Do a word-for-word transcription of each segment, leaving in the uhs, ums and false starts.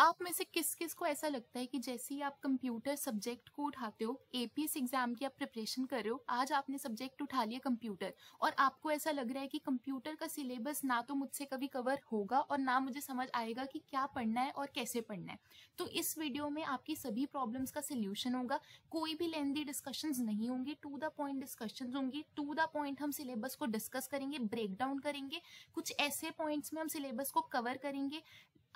आप में से किस किस को ऐसा लगता है कि जैसे ही आप कंप्यूटर सब्जेक्ट को उठाते हो, एपीएस एग्जाम की आप प्रिपरेशन कर रहे हो, आज आपने सब्जेक्ट उठा लिया कंप्यूटर और आपको ऐसा लग रहा है कि कंप्यूटर का सिलेबस ना तो मुझसे कभी कवर होगा और ना मुझे समझ आएगा कि क्या पढ़ना है और कैसे पढ़ना है, तो इस वीडियो में आपकी सभी प्रॉब्लम्स का सोल्यूशन होगा। कोई भी लेंथी डिस्कशंस नहीं होंगे, टू द पॉइंट डिस्कशंस होंगी। टू द पॉइंट हम सिलेबस को डिस्कस करेंगे, ब्रेक डाउन करेंगे, कुछ ऐसे पॉइंट्स में हम सिलेबस को कवर करेंगे।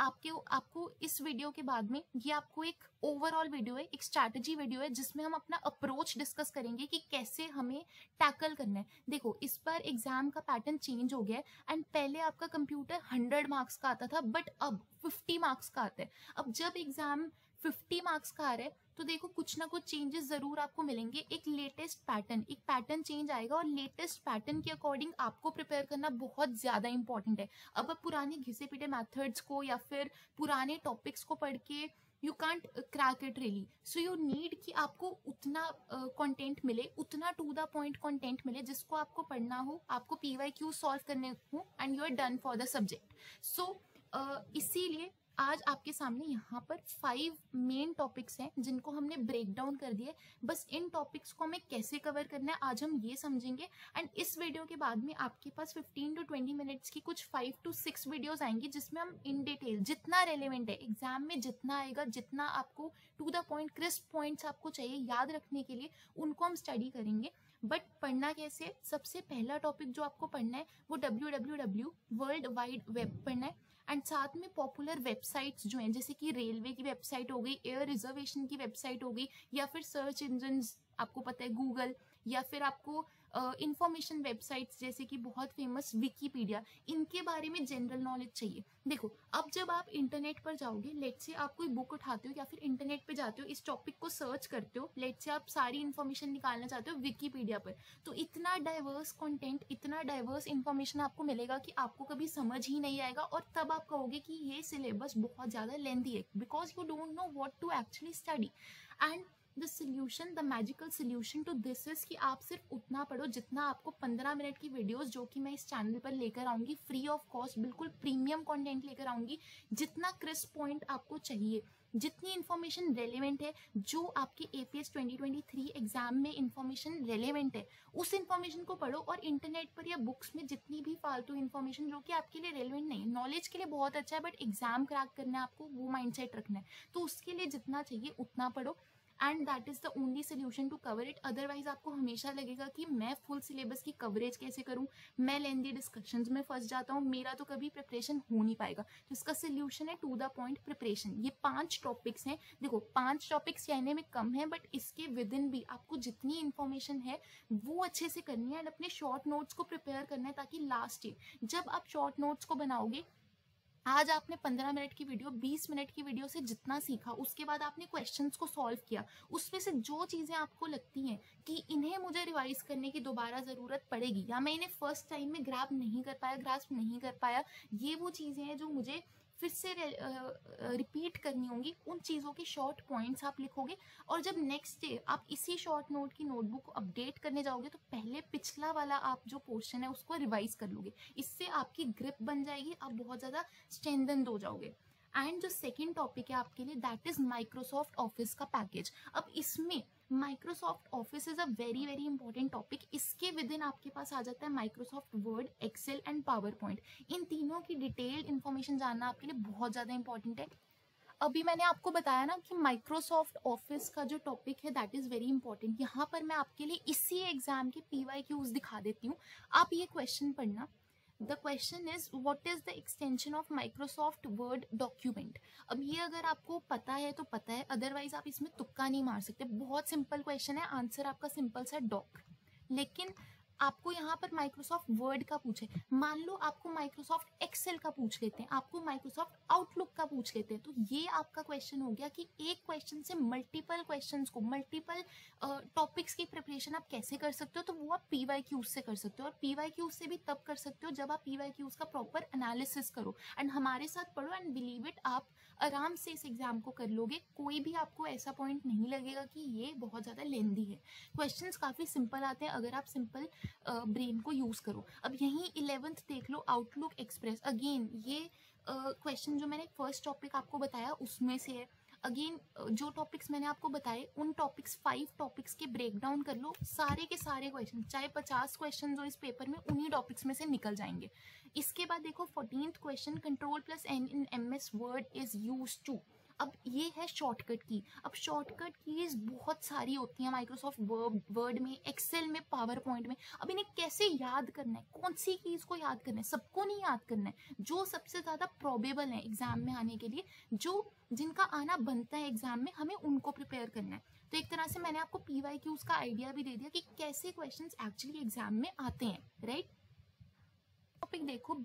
आपके आपको इस वीडियो के बाद में ये आपको एक ओवरऑल वीडियो है, एक स्ट्रैटेजी वीडियो है जिसमें हम अपना अप्रोच डिस्कस करेंगे कि कैसे हमें टैकल करना है। देखो, इस बार एग्जाम का पैटर्न चेंज हो गया है एंड पहले आपका कंप्यूटर हंड्रेड मार्क्स का आता था बट अब फिफ्टी मार्क्स का आता है। अब जब एग्जाम फिफ्टी मार्क्स का आ रहा है तो देखो कुछ ना कुछ चेंजेस जरूर आपको मिलेंगे। एक लेटेस्ट पैटर्न, एक पैटर्न चेंज आएगा और लेटेस्ट पैटर्न के अकॉर्डिंग आपको प्रिपेयर करना बहुत ज्यादा इंपॉर्टेंट है। अब आप पुराने घिसे पिटे मेथड्स को या फिर पुराने टॉपिक्स को पढ़ के you can't crack it really, so you need कि आपको उतना कंटेंट uh, मिले, उतना टू द पॉइंट कंटेंट मिले जिसको आपको पढ़ना हो, आपको पी वाई क्यू सॉल्व करने हो and you are done for the subject. So इसीलिए आज आपके सामने यहाँ पर फाइव मेन टॉपिक्स हैं जिनको हमने ब्रेक डाउन कर दिए। बस इन टॉपिक्स को हमें कैसे कवर करना है आज हम ये समझेंगे एंड इस वीडियो के बाद में आपके पास फिफ्टीन टू ट्वेंटी मिनट्स की कुछ फाइव टू सिक्स वीडियोस आएंगी जिसमें हम इन डिटेल जितना रेलेवेंट है एग्जाम में, जितना आएगा, जितना आपको to the point crisp points आपको चाहिए याद रखने के लिए, उनको हम स्टडी करेंगे। बट पढ़ना कैसे? सबसे पहला टॉपिक जो आपको पढ़ना है वो W W W world wide web पढ़ना है एंड साथ में पॉपुलर वेबसाइट्स जो हैं जैसे कि रेलवे की वेबसाइट हो गई, एयर रिजर्वेशन की वेबसाइट हो गई, या फिर सर्च इंजन्स आपको पता है गूगल, या फिर आपको इंफॉर्मेशन uh, वेबसाइट्स जैसे कि बहुत फेमस विकीपीडिया, इनके बारे में जनरल नॉलेज चाहिए। देखो, अब जब आप इंटरनेट पर जाओगे, लेट्स से आप कोई बुक उठाते हो या फिर इंटरनेट पे जाते हो, इस टॉपिक को सर्च करते हो, लेट्स से आप सारी इन्फॉर्मेशन निकालना चाहते हो विकीपीडिया पर, तो इतना डाइवर्स कंटेंट, इतना डाइवर्स इन्फॉर्मेशन आपको मिलेगा कि आपको कभी समझ ही नहीं आएगा और तब आप कहोगे कि ये सिलेबस बहुत ज़्यादा लेंथी है because you don't know what to actually study. And the solution, the magical solution to this is कि आप सिर्फ उतना पढ़ो जितना आपको पंद्रह मिनट की वीडियोस जो कि मैं इस चैनल पर लेकर आऊँगी फ्री ऑफ कॉस्ट, बिल्कुल प्रीमियम कंटेंट लेकर आऊँगी, जितना क्रिस्प पॉइंट आपको चाहिए, जितनी इन्फॉर्मेशन रेलेवेंट है, जो आपके APS twenty twenty three exam में इन्फॉर्मेशन रेलेवेंट है उस इन्फॉर्मेशन को पढ़ो। और इंटरनेट पर या बुक्स में जितनी भी फालतू इन्फॉर्मेशन जो कि आपके लिए रेलेवेंट नहीं है, नॉलेज के लिए बहुत अच्छा है बट एग्जाम क्रैक करना है आपको, वो माइंडसेट रखना है, तो उसके लिए जितना चाहिए उतना पढ़ो and that is the only solution to cover it. Otherwise आपको हमेशा लगेगा कि मैं फुल सिलेबस की कवरेज कैसे करूँ, मैं लेंथी डिस्कशंस में फंस जाता हूँ, मेरा तो कभी प्रिपरेशन हो नहीं पाएगा। तो इसका सोल्यूशन है टू द पॉइंट प्रिपरेशन। ये पांच टॉपिक्स हैं। देखो, पांच टॉपिक्स कहने में कम है बट इसके विद इन भी आपको जितनी इन्फॉर्मेशन है वो अच्छे से करनी है एंड अपने शॉर्ट नोट्स को प्रिपेयर करना है ताकि लास्ट ईयर जब आप शॉर्ट नोट्स को बनाओगे, आज आपने पंद्रह मिनट की वीडियो, बीस मिनट की वीडियो से जितना सीखा, उसके बाद आपने क्वेश्चंस को सॉल्व किया, उसमें से जो चीज़ें आपको लगती हैं कि इन्हें मुझे रिवाइज करने की दोबारा ज़रूरत पड़ेगी या मैं इन्हें फर्स्ट टाइम में ग्रैब नहीं कर पाया, ग्रास्प नहीं कर पाया, ये वो चीज़ें हैं जो मुझे फिर से रिपीट करनी होंगी, उन चीज़ों के शॉर्ट पॉइंट्स आप लिखोगे। और जब नेक्स्ट डे आप इसी शॉर्ट नोट की नोटबुक को अपडेट करने जाओगे तो पहले पिछला वाला आप जो पोर्शन है उसको रिवाइज कर लोगे, इससे आपकी ग्रिप बन जाएगी, आप बहुत ज़्यादा स्ट्रेंथन हो जाओगे। एंड जो सेकेंड टॉपिक है आपके लिए, दैट इज़ माइक्रोसॉफ्ट ऑफिस का पैकेज। अब इसमें Microsoft office is a very very important topic. इसके विद इन आपके पास आ जाता है Microsoft Word, Excel and PowerPoint. इन तीनों की डिटेल्ड इन्फॉर्मेशन जानना आपके लिए बहुत ज़्यादा इंपॉर्टेंट है। अभी मैंने आपको बताया ना कि माइक्रोसॉफ्ट ऑफिस का जो टॉपिक है दैट इज़ वेरी इंपॉर्टेंट। यहाँ पर मैं आपके लिए इसी एग्जाम के पी वाई क्यूज दिखा देती हूँ। आप ये क्वेश्चन पढ़ना। The question is what is the extension of Microsoft Word document. अब ये अगर आपको पता है तो पता है, अदरवाइज आप इसमें तुक्का नहीं मार सकते। बहुत सिंपल क्वेश्चन है, आंसर आपका सिंपल सा डॉक। लेकिन आपको यहाँ पर माइक्रोसॉफ्ट वर्ड का पूछे, मान लो आपको माइक्रोसॉफ्ट एक्सेल का पूछ लेते हैं, आपको माइक्रोसॉफ्ट आउटलुक का पूछ लेते हैं, तो ये आपका क्वेश्चन हो गया कि एक क्वेश्चन से मल्टीपल क्वेश्चंस को, मल्टीपल टॉपिक्स की प्रिपरेशन आप कैसे कर सकते हो, तो वो आप पी वाई क्यूज से कर सकते हो। और पी वाई क्यूज से भी तब कर सकते हो जब आप पी वाई क्यूज का प्रॉपर एनालिसिस करो एंड हमारे साथ पढ़ो एंड बिलीव इट, आप आराम से इस एग्जाम को कर लोगे। कोई भी आपको ऐसा पॉइंट नहीं लगेगा कि ये बहुत ज़्यादा लेंथी है। क्वेश्चंस काफ़ी सिंपल आते हैं अगर आप सिंपल ब्रेन को यूज़ करो। अब यहीं इलेवेंथ देख लो, आउटलुक एक्सप्रेस। अगेन ये क्वेश्चन uh, जो मैंने फर्स्ट टॉपिक आपको बताया उसमें से है। अगेन जो टॉपिक्स मैंने आपको बताए उन टॉपिक्स फाइव टॉपिक्स के ब्रेकडाउन कर लो, सारे के सारे क्वेश्चन चाहे पचास क्वेश्चन जो इस पेपर में उन्हीं टॉपिक्स में से निकल जाएंगे। इसके बाद देखो fourteenth question, control plus N in M S Word is used to. अब ये है शॉर्टकट की। अब शॉर्टकट कीज बहुत सारी होती हैं माइक्रोसॉफ्ट वर्ड में, एक्सेल में, पावर पॉइंट में। अब इन्हें कैसे याद करना है, कौन सी कीज को याद करना है? सबको नहीं याद करना है, जो सबसे ज़्यादा प्रोबेबल है एग्जाम में आने के लिए, जो जिनका आना बनता है एग्जाम में, हमें उनको प्रिपेयर करना है। तो एक तरह से मैंने आपको पी वाई क्यूज का आइडिया भी दे दिया कि कैसे क्वेश्चन एक्चुअली एग्जाम में आते हैं, राइट। टॉपिक देखो